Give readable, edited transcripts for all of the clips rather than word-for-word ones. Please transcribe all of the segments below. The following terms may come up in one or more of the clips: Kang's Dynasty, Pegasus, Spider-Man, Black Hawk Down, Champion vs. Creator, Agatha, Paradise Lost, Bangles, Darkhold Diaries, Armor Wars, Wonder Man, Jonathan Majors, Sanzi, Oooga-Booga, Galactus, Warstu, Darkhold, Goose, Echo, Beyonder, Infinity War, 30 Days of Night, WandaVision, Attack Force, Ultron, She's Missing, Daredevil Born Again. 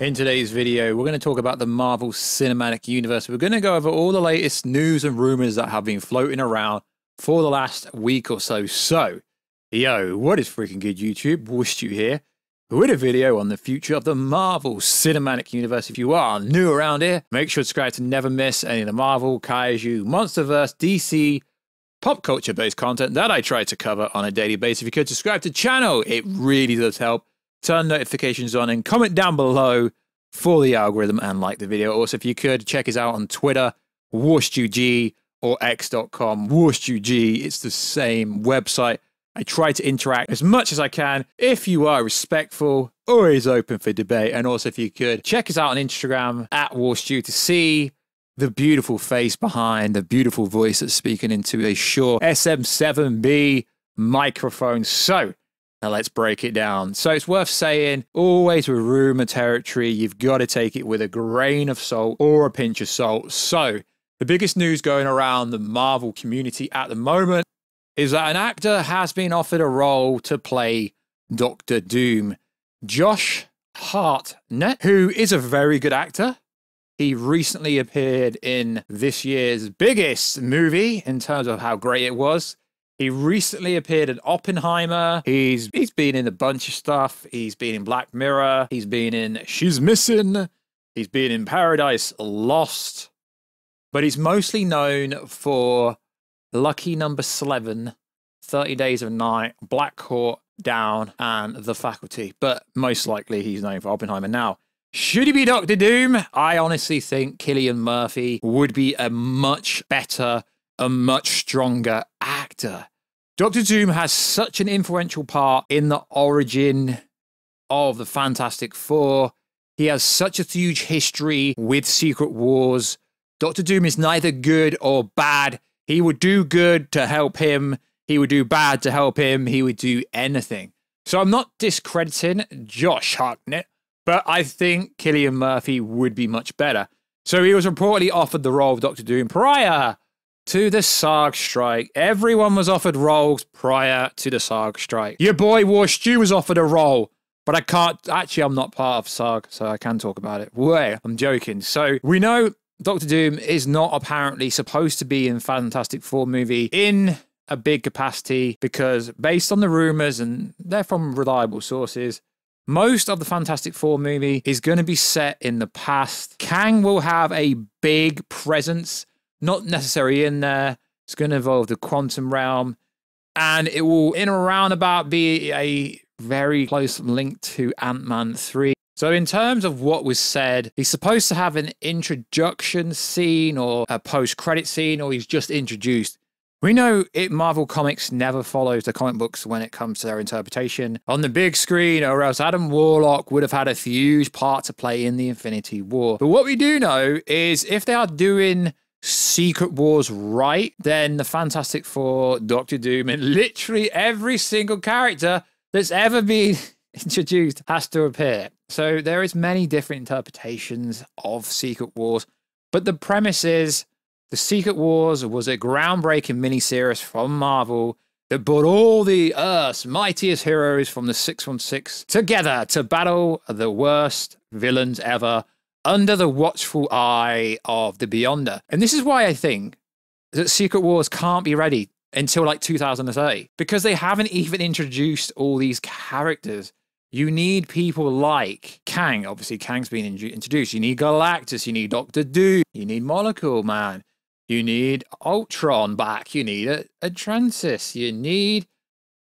In today's video, we're going to talk about the Marvel Cinematic Universe. We're going to go over all the latest news and rumors that have been floating around for the last week or so. So, yo, what is freaking good, YouTube? Warstu here with a video on the future of the Marvel Cinematic Universe. If you are new around here, make sure to subscribe to never miss any of the Marvel, Kaiju, Monsterverse, DC, pop culture-based content that I try to cover on a daily basis. If you could subscribe to the channel, it really does help. Turn notifications on and comment down below for the algorithm and like the video. Also, if you could, check us out on Twitter, WarstuG, or x.com, WarstuG. It's the same website. I try to interact as much as I can. If you are respectful, always open for debate. And also, if you could, check us out on Instagram, at Warstu, to see the beautiful face behind the beautiful voice that's speaking into a Shure SM7B microphone. So, now let's break it down. So it's worth saying, always with rumor territory, you've got to take it with a grain of salt or a pinch of salt. So the biggest news going around the Marvel community at the moment is that an actor has been offered a role to play Doctor Doom. Josh Hartnett, who is a very good actor. He recently appeared in this year's biggest movie in terms of how great it was. He recently appeared in Oppenheimer. He's been in a bunch of stuff. He's been in Black Mirror. He's been in She's Missing. He's been in Paradise Lost. But he's mostly known for Lucky Number 11, 30 Days of Night, Black Hawk Down, and The Faculty. But most likely he's known for Oppenheimer. Now, should he be Doctor Doom? I honestly think Cillian Murphy would be a much better, a much stronger actor. Doctor Doom has such an influential part in the origin of the Fantastic Four. He has such a huge history with Secret Wars. Doctor Doom is neither good or bad. He would do good to help him. He would do bad to help him. He would do anything. So I'm not discrediting Josh Hartnett, but I think Cillian Murphy would be much better. So he was reportedly offered the role of Doctor Doom prior to the SAG strike. Everyone was offered roles prior to the SAG strike. Your boy Warstu was offered a role, but I can't, actually I'm not part of SAG, so I can talk about it. Wait, I'm joking. So we know Doctor Doom is not apparently supposed to be in Fantastic Four movie in a big capacity because based on the rumors, and they're from reliable sources, most of the Fantastic Four movie is going to be set in the past. Kang will have a big presence, not necessarily in there. It's going to involve the quantum realm. And it will, in a roundabout, be a very close link to Ant-Man 3. So in terms of what was said, he's supposed to have an introduction scene or a post-credit scene, or he's just introduced. We know it. Marvel Comics never follows the comic books when it comes to their interpretation on the big screen, or else Adam Warlock would have had a huge part to play in the Infinity War. But what we do know is if they are doing Secret Wars right, then the Fantastic Four, Doctor Doom, and literally every single character that's ever been introduced has to appear. So there is many different interpretations of Secret Wars, but the premise is the Secret Wars was a groundbreaking miniseries from Marvel that brought all the Earth's mightiest heroes from the 616 together to battle the worst villains ever, under the watchful eye of the Beyonder. And this is why I think that Secret Wars can't be ready until like 2030, because they haven't even introduced all these characters. You need people like Kang. Obviously, Kang's been introduced. You need Galactus. You need Doctor Doom. You need Molecule Man. You need Ultron back. You need Atlantis. You need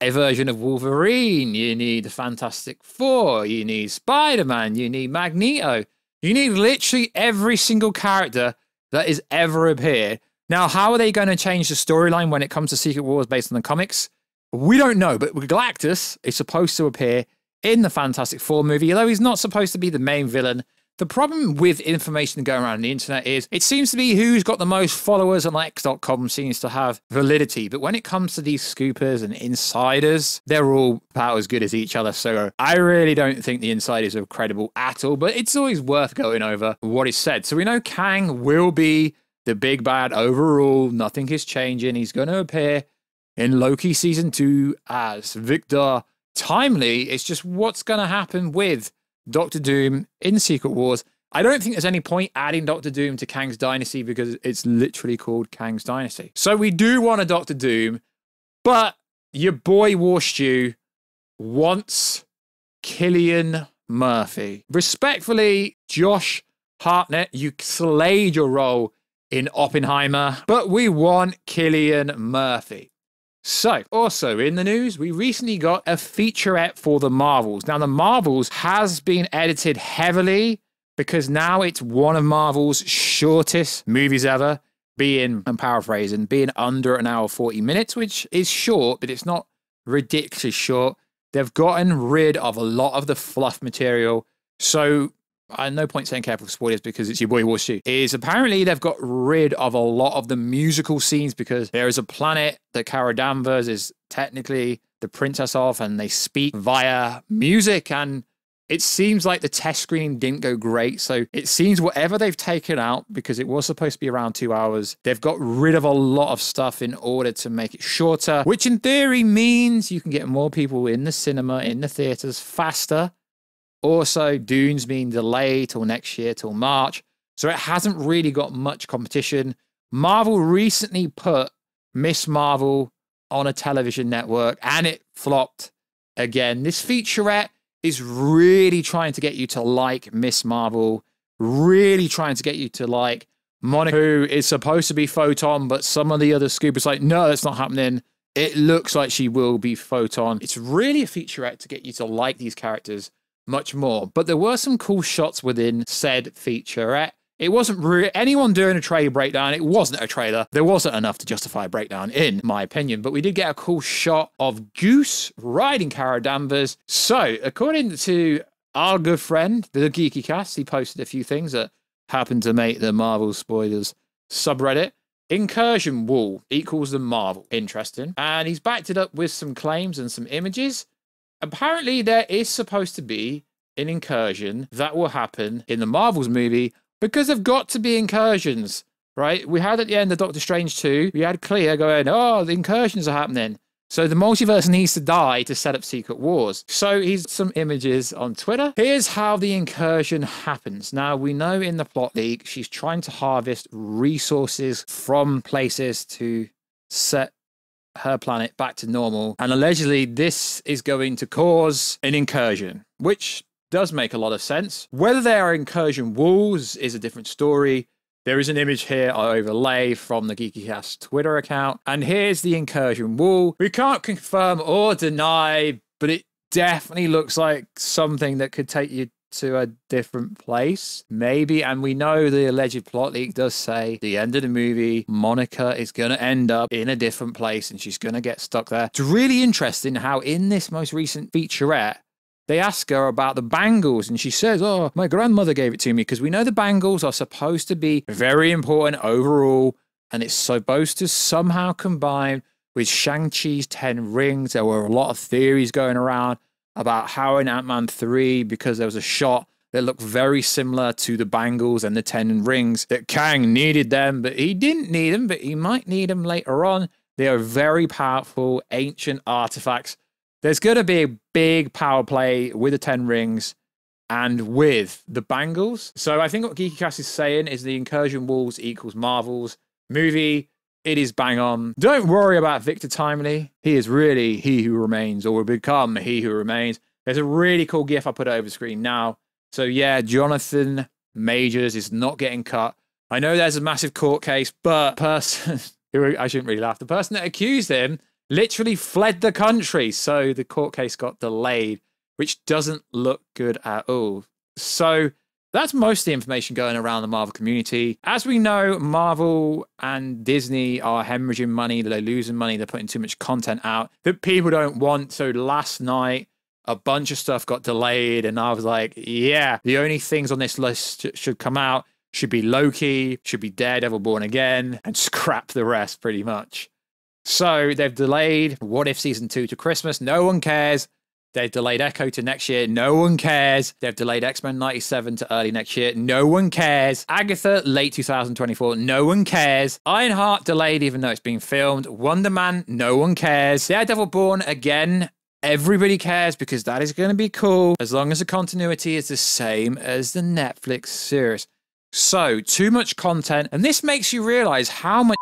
a version of Wolverine. You need the Fantastic Four. You need Spider-Man. You need Magneto. You need literally every single character that has ever appeared. Now, how are they going to change the storyline when it comes to Secret Wars based on the comics? We don't know, but Galactus is supposed to appear in the Fantastic Four movie, although he's not supposed to be the main villain. The problem with information going around on the internet is it seems to be who's got the most followers on X.com seems to have validity. But when it comes to these scoopers and insiders, they're all about as good as each other. So I really don't think the insiders are credible at all, but it's always worth going over what is said. So we know Kang will be the big bad overall. Nothing is changing. He's going to appear in Loki season 2 as Victor Timely. It's just what's going to happen with Doctor Doom in Secret Wars. I don't think there's any point adding Doctor Doom to Kang's Dynasty because it's literally called Kang's Dynasty. So we do want a Doctor Doom, but your boy Warstu wants Cillian Murphy. Respectfully, Josh Hartnett, you slayed your role in Oppenheimer, but we want Cillian Murphy. So, also in the news, we recently got a featurette for The Marvels. Now, The Marvels has been edited heavily because now it's one of Marvel's shortest movies ever, being, I'm paraphrasing, being under an hour 40 minutes, which is short, but it's not ridiculously short. They've gotten rid of a lot of the fluff material. So, I no point saying careful spoilers because it's your boy Warstu. Is apparently they've got rid of a lot of the musical scenes because there is a planet that Cara Danvers is technically the princess of, and they speak via music, and it seems like the test screening didn't go great. So it seems whatever they've taken out, because it was supposed to be around 2 hours, they've got rid of a lot of stuff in order to make it shorter, which in theory means you can get more people in the cinema, in the theaters faster. Also, Dune's been delayed till next year, till March. So it hasn't really got much competition. Marvel recently put Miss Marvel on a television network and it flopped again. This featurette is really trying to get you to like Miss Marvel, really trying to get you to like Monica, who is supposed to be Photon, but some of the other scoop is like, no, that's not happening. It looks like she will be Photon. It's really a featurette to get you to like these characters much more. But there were some cool shots within said featurette. It wasn't anyone doing a trailer breakdown. It wasn't a trailer. There wasn't enough to justify a breakdown, in my opinion. But we did get a cool shot of Goose riding Cara Danvers. So, according to our good friend, the Geeky Cast, he posted a few things that happened to make the Marvel spoilers subreddit. Incursion wall equals the Marvel. Interesting. And he's backed it up with some claims and some images. Apparently, there is supposed to be an incursion that will happen in the Marvels movie because they've got to be incursions, right? We had at the end of Doctor Strange 2, we had Clea going, oh, the incursions are happening. So the multiverse needs to die to set up Secret Wars. So he's some images on Twitter. Here's how the incursion happens. Now, we know in the plot leak, she's trying to harvest resources from places to set her planet back to normal, and allegedly this is going to cause an incursion, which does make a lot of sense. Whether there are incursion walls is a different story. There is an image here I overlay from the GeekyCast Twitter account, and here's the incursion wall. We can't confirm or deny, but it definitely looks like something that could take you to a different place, maybe. And we know the alleged plot leak does say the end of the movie, Monica is going to end up in a different place and she's going to get stuck there. It's really interesting how in this most recent featurette, they ask her about the bangles and she says, oh, my grandmother gave it to me, because we know the bangles are supposed to be very important overall, and it's supposed to somehow combine with Shang-Chi's 10 Rings. There were a lot of theories going around about how in Ant-Man 3, because there was a shot that looked very similar to the bangles and the 10 rings, that Kang needed them, but he didn't need them, but he might need them later on. They are very powerful, ancient artifacts. There's going to be a big power play with the 10 rings and with the bangles. So I think what GeekyCast is saying is the incursion walls equals Marvel's movie. It is bang on. Don't worry about Victor Timely. He is really He Who Remains, or will become He Who Remains. There's a really cool GIF I put over the screen now. So yeah, Jonathan Majors is not getting cut. I know there's a massive court case, but person, I shouldn't really laugh. The person that accused him literally fled the country. So the court case got delayed, which doesn't look good at all. So that's most of the information going around the Marvel community. As we know, Marvel and Disney are hemorrhaging money. They're losing money. They're putting too much content out that people don't want. So last night, a bunch of stuff got delayed. And I was like, yeah, the only things on this list should come out should be Loki, should be Daredevil Born Again, and scrap the rest pretty much. So they've delayed What If Season 2 to Christmas. No one cares. They've delayed Echo to next year. No one cares. They've delayed X-Men 97 to early next year. No one cares. Agatha, late 2024. No one cares. Ironheart delayed even though it's been filmed. Wonder Man, no one cares. Daredevil Born Again Everybody cares because that is going to be cool as long as the continuity is the same as the Netflix series. So, too much content. And this makes you realize how much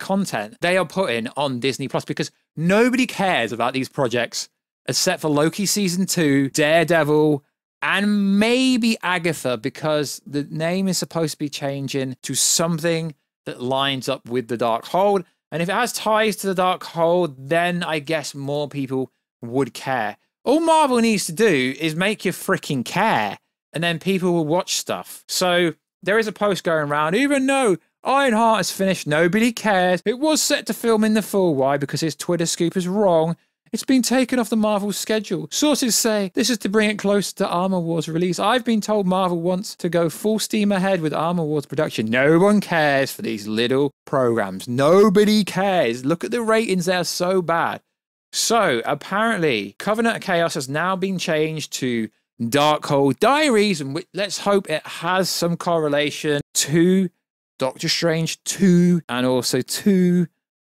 content they are putting on Disney Plus, because nobody cares about these projects except for Loki Season 2, Daredevil, and maybe Agatha, because the name is supposed to be changing to something that lines up with the Darkhold. And if it has ties to the Darkhold, then I guess more people would care. All Marvel needs to do is make you freaking care, and then people will watch stuff. So there is a post going around, even though Ironheart is finished, nobody cares. It was set to film in the fall. Why? Because his Twitter scoop is wrong. It's been taken off the Marvel schedule. Sources say this is to bring it closer to Armor Wars release. I've been told Marvel wants to go full steam ahead with Armor Wars production. No one cares for these little programs. Nobody cares. Look at the ratings. They're so bad. So apparently Covenant of Chaos has now been changed to Darkhold Diaries, and let's hope it has some correlation to Doctor Strange 2 and also to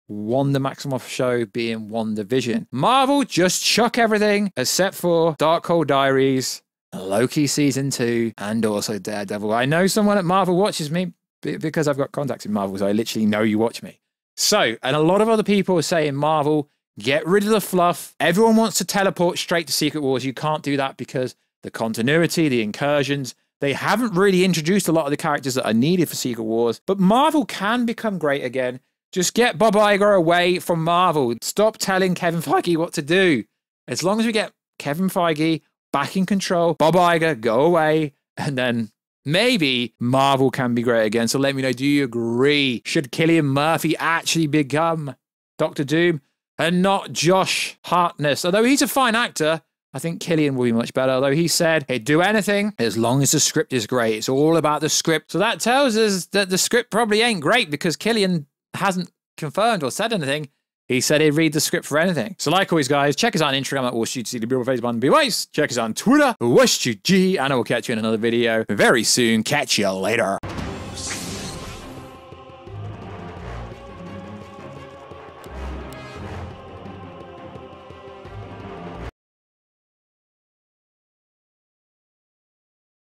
Wanda Maximoff show being WandaVision. Marvel, just chuck everything except for Darkhold Diaries, Loki Season 2, and also Daredevil. I know someone at Marvel watches me because I've got contacts in Marvel, so I literally know you watch me. So, and a lot of other people are saying, Marvel, get rid of the fluff. Everyone wants to teleport straight to Secret Wars. You can't do that because the continuity, the incursions, they haven't really introduced a lot of the characters that are needed for Secret Wars. But Marvel can become great again. Just get Bob Iger away from Marvel. Stop telling Kevin Feige what to do. As long as we get Kevin Feige back in control, Bob Iger, go away, and then maybe Marvel can be great again. So let me know, do you agree? Should Cillian Murphy actually become Doctor Doom and not Josh Hartnett? Although he's a fine actor, I think Cillian will be much better. Although he said he'd do anything as long as the script is great. It's all about the script. So that tells us that the script probably ain't great, because Cillian hasn't confirmed or said anything. He said he'd read the script for anything. So like always, guys, check us on Instagram at WarstuG, see the beautiful face behind the wise. Check us on Twitter, WarstuG, and I will catch you in another video very soon. Catch you later.